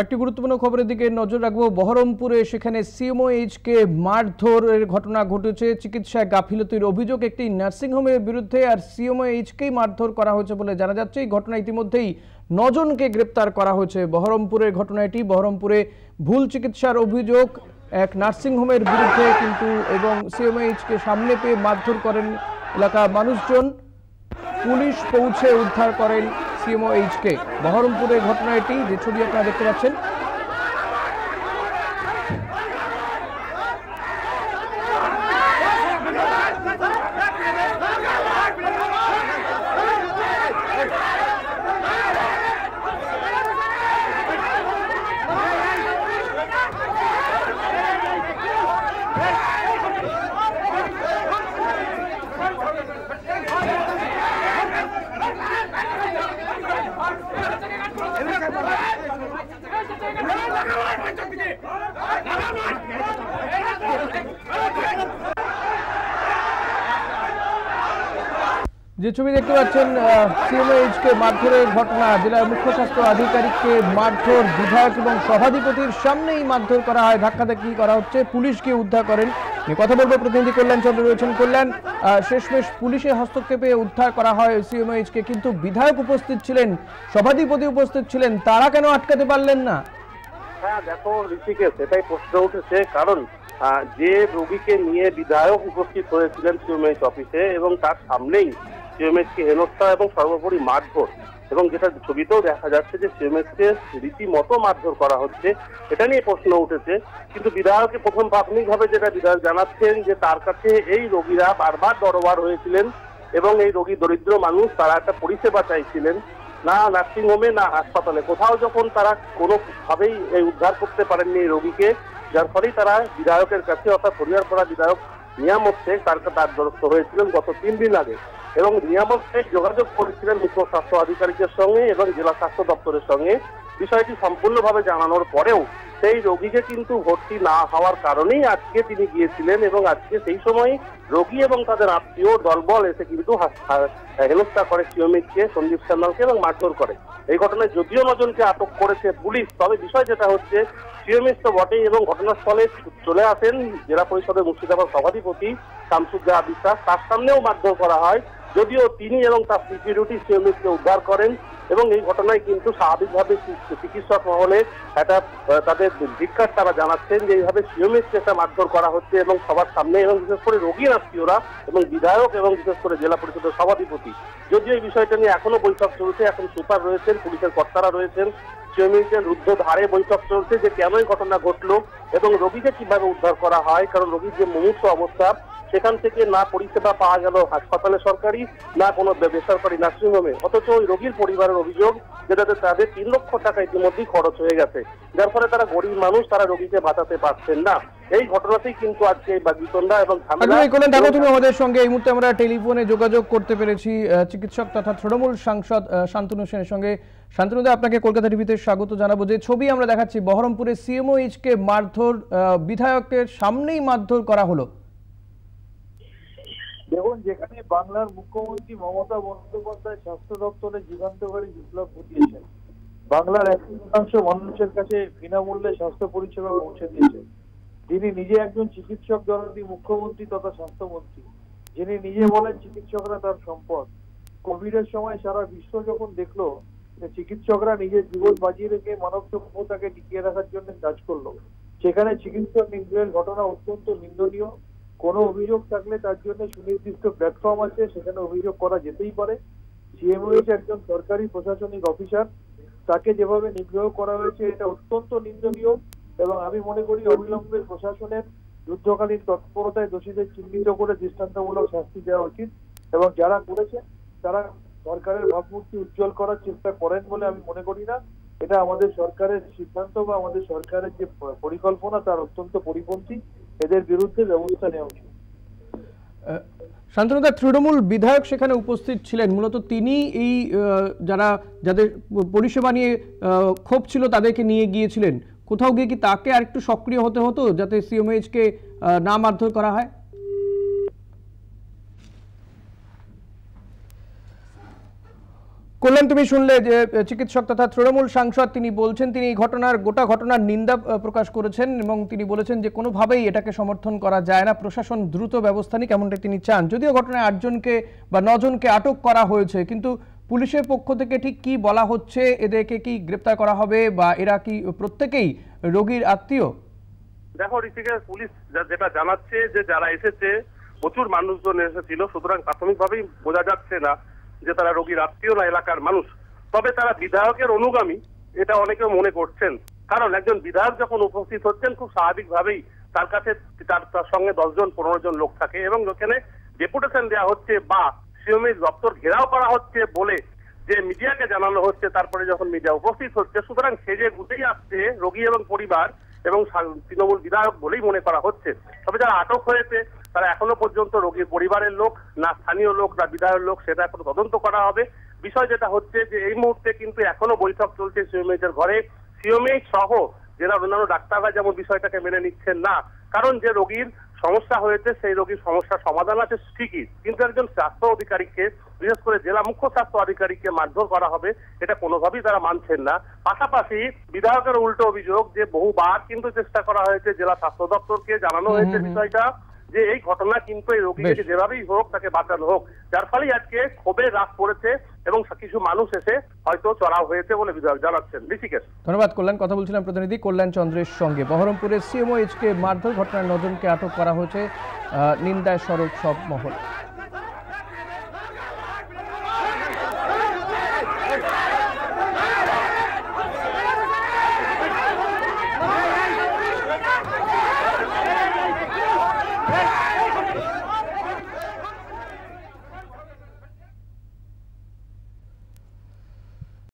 একটি গুরুত্বপূর্ণ খবরের দিকে নজর রাখবো। বহরমপুরে সেখানে সিএমওএইচ কে মারধরের ঘটনা ঘটেছে। চিকিৎসায় গাফিলতির অভিযোগ একটি নার্সিং হোমের বিরুদ্ধে, আর সিএমওএইচ কে মারধর করা হয়েছে বলে জানা যাচ্ছে। এই ঘটনা ইতিমধ্যেই 9 জনকে গ্রেফতার করা হয়েছে। বহরমপুরের ঘটনা এটি। বহরমপুরে ভুল চিকিৎসার অভিযোগ এক নার্সিং হোমের বিরুদ্ধে, কিন্তু এবং সিএমওএইচ কে সামনে পেয়ে মারধর করেন এলাকা মানুষজন। পুলিশ পৌঁছে উদ্ধার করেন सीएमओएच के। बहरमपुर घटना छवि अपना देखते যে ছবি দেখতে পাচ্ছেন সিএমএইচ কে মারধরের ঘটনা। জেলার মুখ্য স্বাস্থ্য আধিকারিককে মারধর, বিধায়ক এবং সভাধিপতির সামনেই মারধর করা হয়, ধাক্কাধাক্কি করা হচ্ছে, পুলিশকে উদ্ধার করেন। কথা বলবো প্রতিনিধি কল্যাণ চন্দ্র রয়েছেন। কল্যাণ, শেষমেশ পুলিশের হস্তক্ষেপে উদ্ধার করা হয় সিএমএইচ কে, কিন্তু বিধায়ক উপস্থিত ছিলেন, সভাধিপতি উপস্থিত ছিলেন, তারা কেন আটকাতে পারলেন না? হ্যাঁ দেখো ঋষিকেশ, এটাই প্রশ্ন উঠেছে। কারণ যে রোগীকে নিয়ে বিধায়ক উপস্থিত হয়েছিলেন সিএমএইচ অফিসে, এবং তার সামনেই সিএমএসকে হেনস্থা এবং সর্বোপরি মারধর, এবং যেটা ছবিতেও দেখা যাচ্ছে যে সিএমএসকে রীতিমতো মারধর করা হচ্ছে, এটা নিয়ে প্রশ্ন উঠেছে। কিন্তু বিধায়ককে প্রথম প্রাথমিকভাবে যেটা বিধায়ক জানাচ্ছেন যে তার কাছে এই রোগীরা বারবার দরবার হয়েছিলেন, এবং এই রোগী দরিদ্র মানুষ, তারা একটা পরিষেবা চাইছিলেন, না নার্সিং হোমে না হাসপাতালে, কোথাও যখন তারা কোনোভাবেই এই উদ্ধার করতে পারেননি এই রোগীকে, যার ফলেই তারা বিধায়কের কাছে অর্থাৎ হরিয়ারপাড়া বিধায়ক নিয়ামত শেখ তার দরস্থ হয়েছিলেন গত 3 দিন আগে। এবং নিয়ামত শেখ যোগাযোগ করেছিলেন মুখ্য স্বাস্থ্য আধিকারিকের সঙ্গে এবং জেলা স্বাস্থ্য দপ্তরের সঙ্গে। বিষয়টি সম্পূর্ণভাবে জানানোর পরেও সেই রোগীকে কিন্তু ভর্তি না হওয়ার কারণেই আজকে তিনি গিয়েছিলেন, এবং আজকে সেই সময় রোগী এবং তাদের আত্মীয় দলবল এসে কিন্তু হেনস্থা করে সিএমএইচকে, সন্দীপ সান্যালকে, এবং মারধর করে। এই ঘটনায় যদিও 9 জনকে আটক করেছে পুলিশ, তবে বিষয় যেটা হচ্ছে সিএমএইচ তো বটেই, এবং ঘটনাস্থলে চলে আসেন জেলা পরিষদের মুর্শিদাবাদ সভাধিপতি শামসুজ্জাহ বিশ্বাস, তার সামনেও মারধর করা হয়, যদিও তিনি এবং তার সিকিউরিটি সিএমএইচকে উদ্ধার করেন। এবং এই ঘটনায় কিন্তু স্বাভাবিকভাবে চিকিৎসক মহলে একটা তাদের ধিক্কার তারা জানাচ্ছেন যে এইভাবে সিএমএইচকে একটা মারধর করা হচ্ছে, এবং সবার সামনে, এবং বিশেষ করে রোগীর আত্মীয়রা এবং বিধায়ক এবং বিশেষ করে জেলা পরিষদের সভাধিপতি। যদিও এই বিষয়টা নিয়ে এখনো বৈঠক চলছে, এখন সুপার রয়েছেন, পুলিশের কর্তারা রয়েছেন, সিএমএইচের রুদ্ধ ধারে বৈঠক চলছে যে কেন এই ঘটনা ঘটলো এবং রোগীকে কিভাবে উদ্ধার করা হয়। কারণ রোগীর যে মুমূর্ষ অবস্থা, সেখান থেকে না পরিষেবা পাওয়া গেল হাসপাতালে সরকারি, না কোনো বেসরকারি নার্সিংহোমে, অথচ ওই রোগীর পরিবারের অভিযোগ যেটাতে তাদের 3 লক্ষ টাকা ইতিমধ্যেই খরচ হয়ে গেছে, যার ফলে তারা গরিব মানুষ, তারা রোগীকে বাঁচাতে পারছেন না। এই ঘটনাতেই কিন্তু আজকে বাগিতন্ডা এবং ঝামেলা। তুমি আমাদের সঙ্গে এই মুহূর্তে আমরা টেলিফোনে যোগাযোগ করতে পেরেছি চিকিৎসক তথা তৃণমূল সাংসদ শান্তনু সেনের সঙ্গে। শান্তনুদা, আপনাকে কলকাতা টিভিতে স্বাগত জানাবো। যে ছবি আমরা দেখাচ্ছি, বহরমপুরে সিএমওএইচ কে মারধর, বিধায়কের সামনেই মারধর করা হলো। দেখুন, যেখানে বাংলার মুখ্যমন্ত্রী মমতা বন্দ্যোপাধ্যায় স্বাস্থ্য দপ্তরে যুগান্তকারী বিপ্লব ঘটিয়েছেন, বাংলার 80% মানুষের কাছে বিনামূল্যে স্বাস্থ্য পরিষেবা পৌঁছে দিয়েছেন, যিনি নিজে একজন চিকিৎসক জননী মুখ্যমন্ত্রী তথা স্বাস্থ্যমন্ত্রী, যিনি নিজে বলেন চিকিৎসকরা তার সম্পদ। কোভিডের সময় সারা বিশ্ব যখন দেখলো যে চিকিৎসকরা নিজের জীবন বাঁচিয়ে রেখে মানব সভ্যতাকে টিকিয়ে রাখার জন্য কাজ করলো, সেখানে চিকিৎসক নিগ্রহের ঘটনা অত্যন্ত নিন্দনীয়। কোনো অভিযোগ থাকলে তার জন্য সুনির্দিষ্ট প্ল্যাটফর্ম আছে, সেখানে অভিযোগ করা যেতেই পারে। সিএমওএইচ একজন সরকারি প্রশাসনিক অফিসার, তাকে যেভাবে নিগ্রহ করা হয়েছে এটা অত্যন্ত নিন্দনীয়, এবং আমি মনে করি অবিলম্বে প্রশাসনের যুদ্ধকালীন তৎপরতায় দোষীদের চিহ্নিত করে দৃষ্টান্তমূলক শাস্তি দেওয়া উচিত, এবং যারা করেছে তারা সরকারের ভাবমূর্তি উজ্জ্বল করার চেষ্টা করেন বলে আমি মনে করি না। এটা আমাদের সরকারের সিদ্ধান্ত বা আমাদের সরকারের যে পরিকল্পনা তার অত্যন্ত পরিপন্থী, এদের বিরুদ্ধে ব্যবস্থা নেওয়া উচিত। শান্তনুদা, তৃণমূল বিধায়ক সেখানে উপস্থিত ছিলেন, মূলত তিনি এই যাদের পরিষেবা নিয়ে ক্ষোভ ছিল তাদেরকে নিয়ে গিয়েছিলেন। কোথাও গিয়ে কি তাকে আরেকটু সক্রিয় হতে হতো যাতে সিএমএইচ কে না মারধর করা হয়? কল্যাণ তুমি শুনলে যে চিকিৎসক তথা তৃণমূল সাংসদ তিনি বলছেন, তিনি এই ঘটনার গোটা ঘটনার নিন্দা প্রকাশ করেছেন এবং তিনি বলেছেন যে কোনোভাবেই এটাকে সমর্থন করা যায় না, প্রশাসন দ্রুত ব্যবস্থা নিক এমনটাই তিনি চান। যদিও ঘটনায় 8 জনকে বা 9 জনকে আটক করা হয়েছে, কিন্তু পুলিশের পক্ষ থেকে ঠিক কি বলা হচ্ছে, এদেরকে কি গ্রেপ্তার করা হবে বা এরা কি প্রত্যেকেই রোগীর আত্মীয়? দেখো ঋষিকা, পুলিশ যেটা জানাচ্ছে যে যারা এসেছে প্রচুর মানুষজন এসেছিল, সুতরাং প্রাথমিকভাবেই বোঝা যাচ্ছে না যে তারা রোগীর আত্মীয় না এলাকার মানুষ। তবে তারা বিধায়কের অনুগামী এটা অনেকে মনে করছেন, কারণ একজন বিধায়ক যখন উপস্থিত হচ্ছেন খুব স্বাভাবিকভাবেই তার কাছে তার সঙ্গে 10 জন 15 জন লোক থাকে এবং ওখানে ডেপুটেশন দেওয়া হচ্ছে বা সিএমএস দপ্তর ঘেরাও করা হচ্ছে বলে যে মিডিয়াকে জানানো হচ্ছে, তারপরে যখন মিডিয়া উপস্থিত হচ্ছে, সুতরাং সে যে গুটেই আসছে রোগী এবং পরিবার এবং তৃণমূল বিধায়ক বলেই মনে করা হচ্ছে। তবে যারা আটক হয়েছে তারা এখনো পর্যন্ত রোগীর পরিবারের লোক না স্থানীয় লোক না বিধায়ক লোক, সেটা এখন তদন্ত করা হবে। বিষয় যেটা হচ্ছে যে এই মুহূর্তে কিন্তু এখনো বৈঠক চলছে সিএমএইচ এর ঘরে, সিএমএইচ সহ যারা অন্যান্য ডাক্তাররা যেমন বিষয়টাকে মেনে নিচ্ছেন না, কারণ যে রোগীর সমস্যা হয়েছে সেই রোগীর সমস্যার সমাধান আছে ঠিকই, কিন্তু একজন স্বাস্থ্য আধিকারিককে বিশেষ করে জেলা মুখ্য স্বাস্থ্য আধিকারিককে মারধর করা হবে এটা কোনোভাবেই তারা মানছেন না। পাশাপাশি বিধায়কের উল্টো অভিযোগ যে বহুবার কিন্তু চেষ্টা করা হয়েছে, জেলা স্বাস্থ্য দপ্তরকে জানানো হয়েছে বিষয়টা যে এই ঘটনা কিন্তু এই রোগীকে যেভাবেই হোক তাকে বাঁচানো হোক, যার ফলে আজকে ক্ষোভের রাত পড়েছে এবং কিছু মানুষ এসে হয়তো চড়াও হয়েছে বলে বিধায়ক জানাচ্ছেন। ঋষিকেশ, ধন্যবাদ কল্যাণ। কথা বলছিলাম প্রতিনিধি কল্যাণ চন্দ্রের সঙ্গে। বহরমপুরে সিএমওএইচকে মারধর ঘটনায় 9 জনকে আটক করা হয়েছে, নিন্দায় সরব সব মহল।